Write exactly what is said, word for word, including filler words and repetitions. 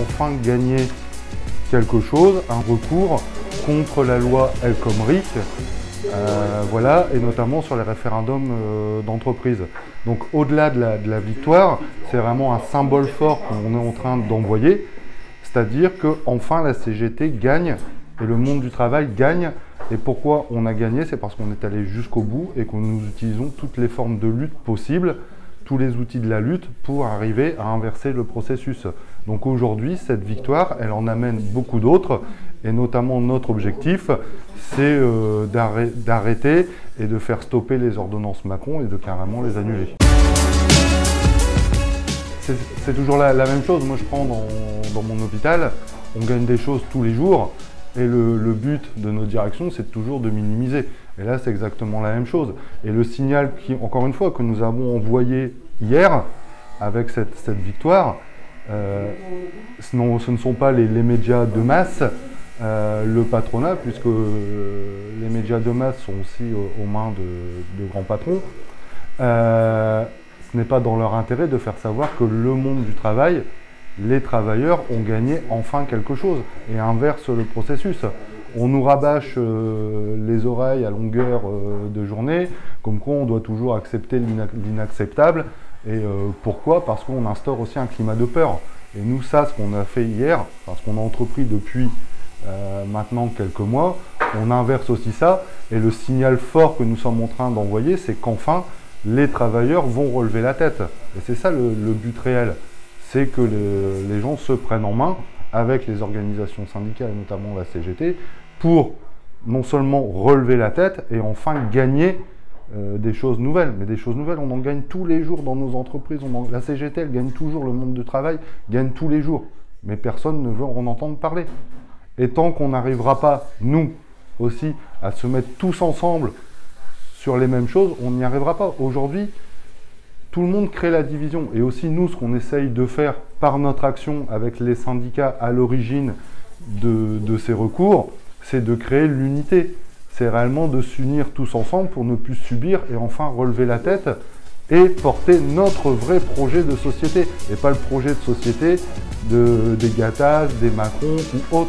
enfin gagné quelque chose, un recours contre la loi El Khomri, euh, voilà, et notamment sur les référendums euh, d'entreprise. Donc au-delà de la, de la victoire, c'est vraiment un symbole fort qu'on est en train d'envoyer, c'est-à-dire qu'enfin la C G T gagne et le monde du travail gagne. Et pourquoi on a gagné? C'est parce qu'on est allé jusqu'au bout et que nous utilisons toutes les formes de lutte possibles, tous les outils de la lutte pour arriver à inverser le processus. Donc aujourd'hui, cette victoire, elle en amène beaucoup d'autres. Et notamment notre objectif, c'est euh, d'arrêter et de faire stopper les ordonnances Macron et de carrément les annuler. C'est toujours la, la même chose. Moi, je prends dans, dans mon hôpital, on gagne des choses tous les jours. Et le, le but de nos directions, c'est toujours de minimiser. Et là, c'est exactement la même chose. Et le signal, qui, encore une fois, que nous avons envoyé hier, avec cette, cette victoire, euh, ce, non, ce ne sont pas les, les médias de masse, euh, le patronat, puisque euh, les médias de masse sont aussi euh, aux mains de, de grands patrons. Euh, ce n'est pas dans leur intérêt de faire savoir que le monde du travail, les travailleurs ont gagné enfin quelque chose et inverse le processus. On nous rabâche euh, les oreilles à longueur euh, de journée, comme quoi on doit toujours accepter l'inac- l'inacceptable. Et euh, pourquoi? Parce qu'on instaure aussi un climat de peur. Et nous, ça, ce qu'on a fait hier, parce qu'on a entrepris depuis euh, maintenant quelques mois, on inverse aussi ça. Et le signal fort que nous sommes en train d'envoyer, c'est qu'enfin, les travailleurs vont relever la tête. Et c'est ça le, le but réel. C'est que le, les gens se prennent en main avec les organisations syndicales, notamment la C G T, pour non seulement relever la tête et enfin gagner euh, des choses nouvelles. Mais des choses nouvelles, on en gagne tous les jours dans nos entreprises. On en, la C G T, elle gagne toujours, le monde du travail gagne tous les jours. Mais personne ne veut en entendre parler. Et tant qu'on n'arrivera pas, nous aussi, à se mettre tous ensemble sur les mêmes choses, on n'y arrivera pas. Aujourd'hui, tout le monde crée la division. Et aussi nous, ce qu'on essaye de faire par notre action avec les syndicats à l'origine de, de ces recours, c'est de créer l'unité. C'est réellement de s'unir tous ensemble pour ne plus subir et enfin relever la tête et porter notre vrai projet de société. Et pas le projet de société de, des Gattaz, des Macron ou autres.